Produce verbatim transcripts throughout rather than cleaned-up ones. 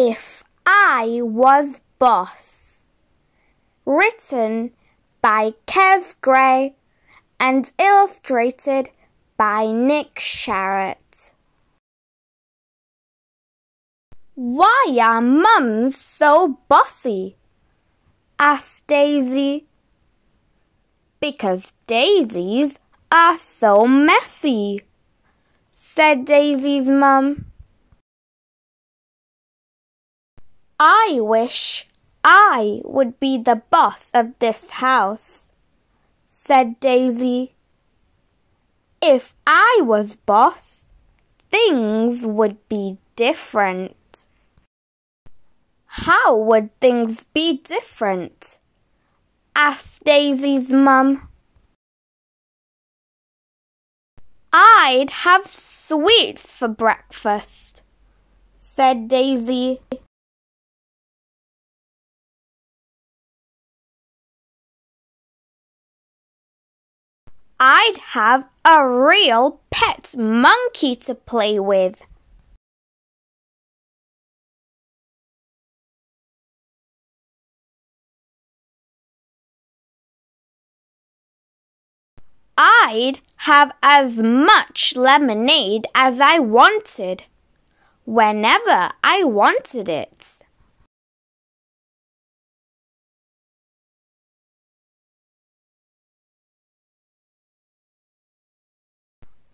If I Was Boss, written by Kes Gray and illustrated by Nick Sharratt. Why are mums so bossy? Asked Daisy. Because daisies are so messy, said Daisy's mum. I wish I would be the boss of this house, said Daisy. If I was boss, things would be different. How would things be different? Asked Daisy's mum. I'd have sweets for breakfast, said Daisy. I'd have a real pet monkey to play with. I'd have as much lemonade as I wanted, whenever I wanted it.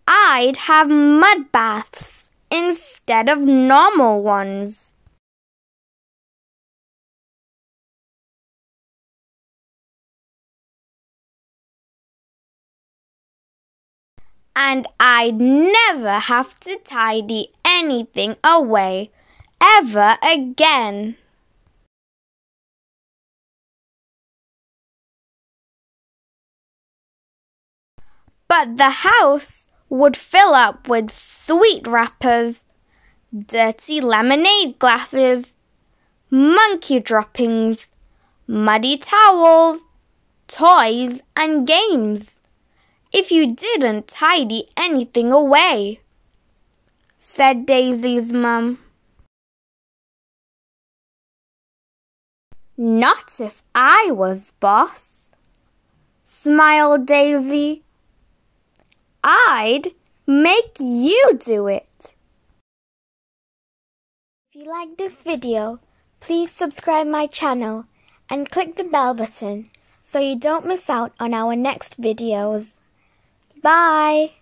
I'd have mud baths instead of normal ones. And I'd never have to tidy anything away ever again. But the house would fill up with sweet wrappers, dirty lemonade glasses, monkey droppings, muddy towels, toys and games, if you didn't tidy anything away, said Daisy's mum. Not if I was boss, smiled Daisy. I'd make you do it. If you like this video, please subscribe my channel and click the bell button so you don't miss out on our next videos. Bye.